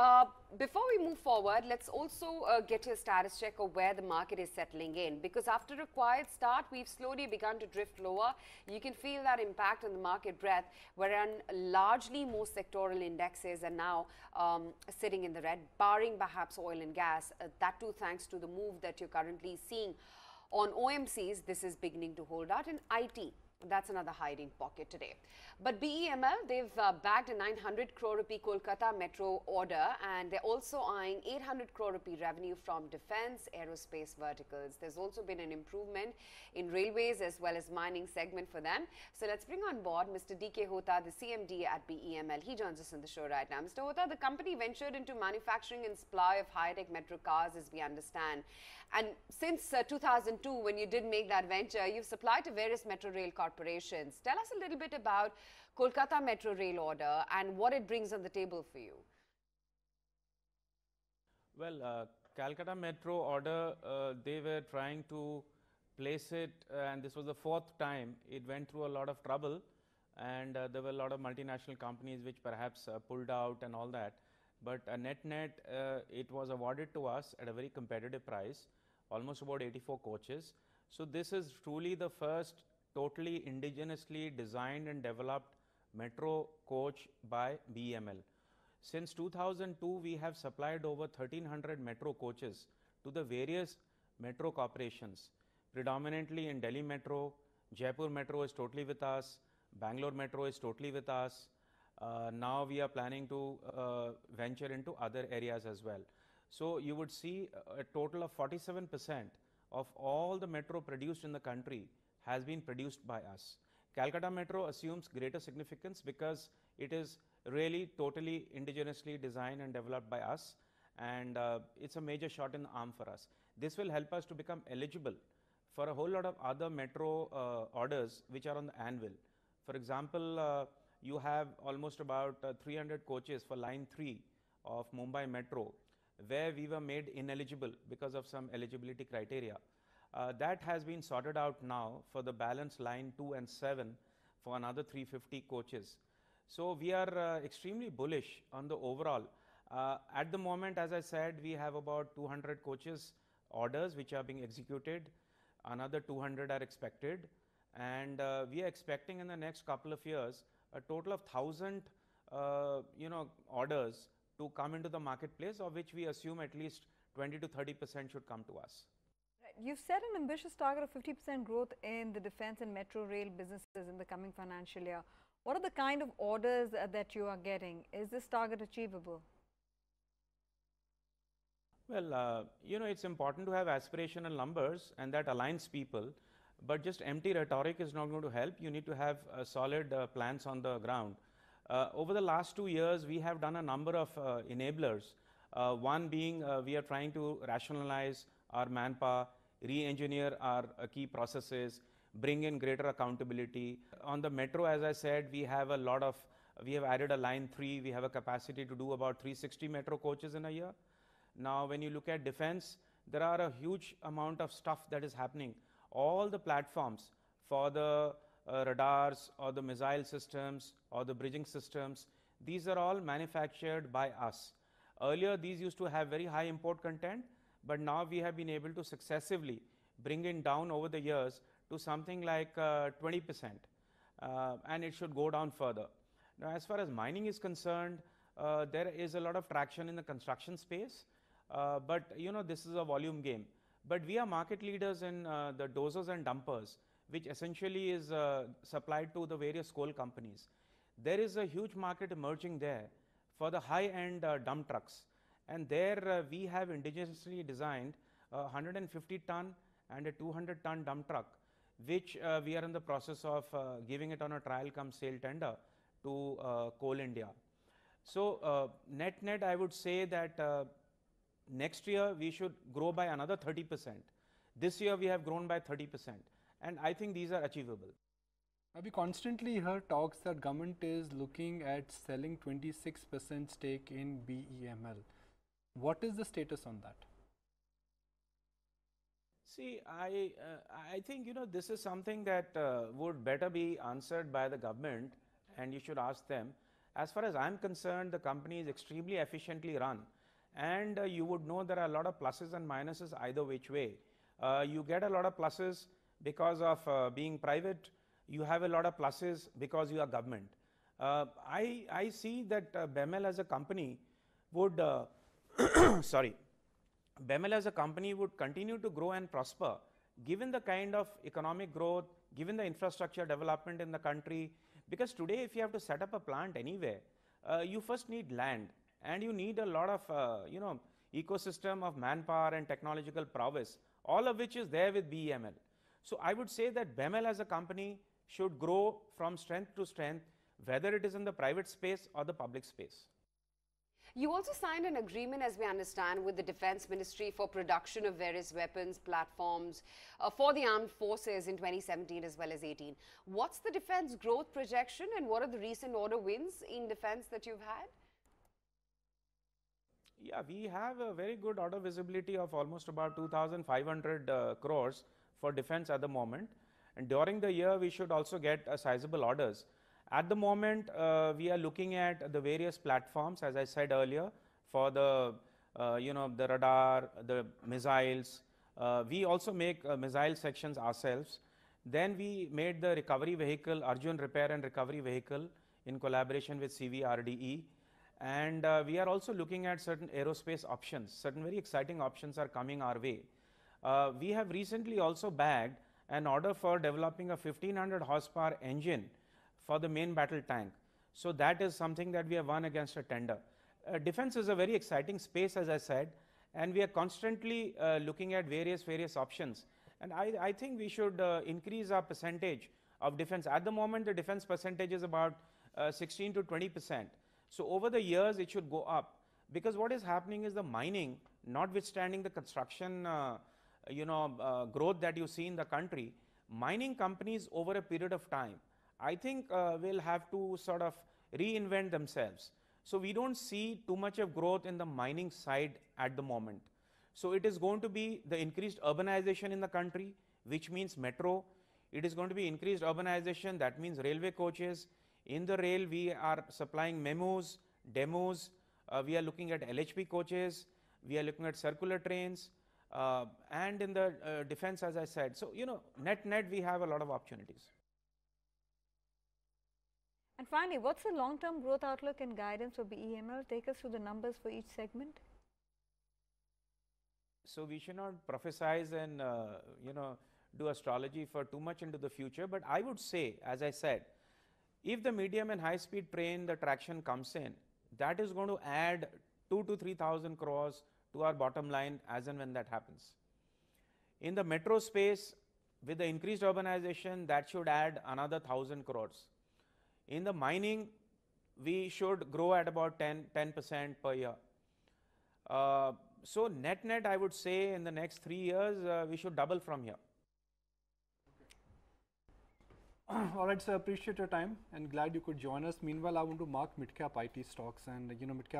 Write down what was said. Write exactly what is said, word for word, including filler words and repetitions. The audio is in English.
Uh, before we move forward, let's also uh, get a status check of where the market is settling in, because after a quiet start, we've slowly begun to drift lower. You can feel that impact on the market breadth, wherein largely most sectoral indexes are now um, sitting in the red, barring perhaps oil and gas. Uh, that too thanks to the move that you're currently seeing on O M Cs. This is beginning to hold out, and I T. That's another hiding pocket today. But B E M L, they've uh, bagged a nine hundred crore rupee Kolkata Metro order, and they're also eyeing eight hundred crore rupee revenue from defense, aerospace verticals. There's also been an improvement in railways as well as mining segment for them. So let's bring on board Mister D K. Hota, the C M D at B E M L. He joins us on the show right now. Mister Hota, the company ventured into manufacturing and supply of high-tech metro cars, as we understand. And since uh, two thousand two, when you did make that venture, you've supplied to various metro rail cars. Corporations. Tell us a little bit about Kolkata Metro Rail order and what it brings on the table for you. Well, uh, Kolkata Metro order, uh, they were trying to place it, uh, and this was the fourth time. It went through a lot of trouble, and uh, there were a lot of multinational companies which perhaps uh, pulled out and all that. But uh, net net, uh, it was awarded to us at a very competitive price, almost about eighty-four coaches. So this is truly the first totally indigenously designed and developed metro coach by B E M L. Since two thousand two, we have supplied over thirteen hundred metro coaches to the various metro corporations, predominantly in Delhi Metro. Jaipur Metro is totally with us, Bangalore Metro is totally with us. Uh, now we are planning to uh, venture into other areas as well. So you would see a total of forty-seven percent of all the metro produced in the country has been produced by us. Kolkata Metro assumes greater significance because it is really totally indigenously designed and developed by us, and uh, it's a major shot in the arm for us. This will help us to become eligible for a whole lot of other metro uh, orders which are on the anvil. For example, uh, you have almost about uh, three hundred coaches for line three of Mumbai Metro, where we were made ineligible because of some eligibility criteria. Uh, that has been sorted out now for the balance line two and seven for another three hundred fifty coaches. So we are uh, extremely bullish on the overall. Uh, at the moment, as I said, we have about two hundred coaches orders which are being executed, another two hundred are expected, and uh, we are expecting in the next couple of years a total of one thousand uh, you know, orders to come into the marketplace, of which we assume at least twenty to thirty percent should come to us. You've set an ambitious target of fifty percent growth in the defense and metro rail businesses in the coming financial year. What are the kind of orders uh, that you are getting? Is this target achievable? Well, uh, you know, it's important to have aspirational numbers, and that aligns people. But just empty rhetoric is not going to help. You need to have uh, solid uh, plans on the ground. Uh, over the last two years, we have done a number of uh, enablers. Uh, one being uh, we are trying to rationalize our manpower, re-engineer our uh, key processes, bring in greater accountability. On the metro, as I said, we have a lot of, we have added a line three, we have a capacity to do about three hundred sixty metro coaches in a year. Now, when you look at defense, there are a huge amount of stuff that is happening. All the platforms for the uh, radars or the missile systems or the bridging systems, these are all manufactured by us. Earlier, these used to have very high import content, but now we have been able to successively bring it down over the years to something like uh, twenty percent, uh, and it should go down further. Now, as far as mining is concerned, uh, there is a lot of traction in the construction space, uh, but you know, this is a volume game. But we are market leaders in uh, the dozers and dumpers, which essentially is uh, supplied to the various coal companies. There is a huge market emerging there for the high-end uh, dump trucks. And there uh, we have indigenously designed a one hundred fifty ton and a two hundred ton dump truck, which uh, we are in the process of uh, giving it on a trial cum sale tender to uh, Coal India. So uh, net net, I would say that uh, next year we should grow by another thirty percent. This year we have grown by thirty percent, and I think these are achievable. We constantly hear talks that government is looking at selling twenty-six percent stake in B E M L. What is the status on that? See, I, uh, I think, you know, this is something that uh, would better be answered by the government, and you should ask them. As far as I am concerned, the company is extremely efficiently run, and uh, you would know there are a lot of pluses and minuses either which way. Uh, you get a lot of pluses because of uh, being private, you have a lot of pluses because you are government. Uh, I, I see that uh, B E M L as a company would, uh, sorry, B E M L as a company would continue to grow and prosper given the kind of economic growth, given the infrastructure development in the country, because today if you have to set up a plant anywhere, uh, you first need land and you need a lot of uh, you know, ecosystem of manpower and technological prowess, all of which is there with B E M L. So I would say that B E M L as a company should grow from strength to strength, whether it is in the private space or the public space. You also signed an agreement, as we understand, with the Defence Ministry for production of various weapons, platforms uh, for the armed forces in twenty seventeen as well as eighteen. What's the defence growth projection and what are the recent order wins in defence that you've had? Yeah, we have a very good order visibility of almost about two thousand five hundred uh, crores for defence at the moment, and during the year we should also get uh, sizable orders. At the moment, uh, we are looking at the various platforms, as I said earlier, for the uh, you know, the radar, the missiles. Uh, we also make uh, missile sections ourselves. Then we made the recovery vehicle, Arjun Repair and Recovery Vehicle, in collaboration with C V R D E. And uh, we are also looking at certain aerospace options. Certain very exciting options are coming our way. Uh, we have recently also bagged an order for developing a fifteen hundred horsepower engine for the main battle tank. So that is something that we have won against a tender. Uh, defense is a very exciting space, as I said, and we are constantly uh, looking at various various options. And I, I think we should uh, increase our percentage of defense. At the moment, the defense percentage is about uh, sixteen to twenty percent. So over the years, it should go up, because what is happening is the mining, notwithstanding the construction, uh, you know, uh, growth that you see in the country, mining companies over a period of time, I think uh, will have to sort of reinvent themselves. So we don't see too much of growth in the mining side at the moment. So it is going to be the increased urbanization in the country, which means metro. It is going to be increased urbanization, that means railway coaches. In the rail, we are supplying memos, demos, uh, we are looking at L H B coaches, we are looking at circular trains, uh, and in the uh, defense, as I said. So, you know, net net, we have a lot of opportunities. And finally, what's the long-term growth outlook and guidance for B E M L? Take us through the numbers for each segment. So we should not prophesize and uh, you know, do astrology for too much into the future. But I would say, as I said, if the medium and high-speed train, the traction comes in, that is going to add two to three thousand crores to our bottom line as and when that happens. In the metro space, with the increased urbanization, that should add another thousand crores. In the mining, we should grow at about ten percent per year. Uh, so net net, I would say in the next three years, uh, we should double from here. All right, sir, appreciate your time and glad you could join us. Meanwhile, I want to mark mid-cap I T stocks, and you know, mid-cap